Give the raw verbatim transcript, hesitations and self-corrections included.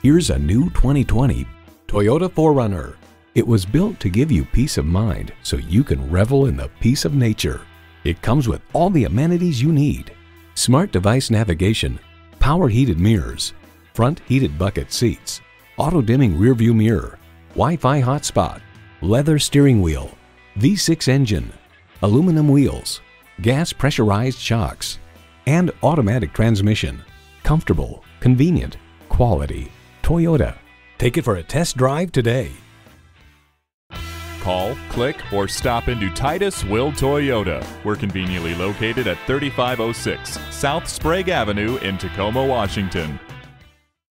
Here's a new twenty twenty Toyota four runner. It was built to give you peace of mind so you can revel in the peace of nature. It comes with all the amenities you need: smart device navigation, power heated mirrors, front heated bucket seats, auto dimming rear view mirror, Wi-Fi hotspot, leather steering wheel, V six engine, aluminum wheels, gas pressurized shocks, and automatic transmission. Comfortable, convenient, quality. Toyota. Take it for a test drive today. Call, click, or stop into Titus Will Toyota. We're conveniently located at thirty-five oh six South Sprague Avenue in Tacoma, Washington.